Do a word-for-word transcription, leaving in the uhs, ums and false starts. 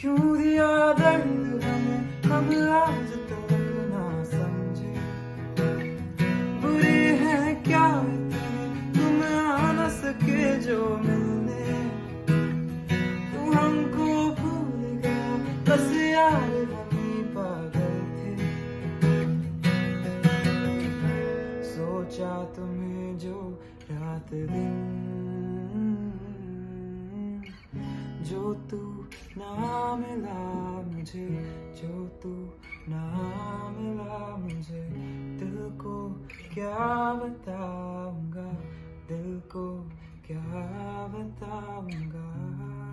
क्यों दिया दर्द हमें, हम आज तक ना समझे। बुरे हैं क्या तुम आ न सके जो मिलने, तू हमको भूल गया बस यार हम ही पागल थे। सोचा तुम्हें जो रात दिन जो तू ना मिला मुझे, जो तू ना मिला मुझे, दिल को क्या बताऊंगा, दिल को क्या बताऊंगा।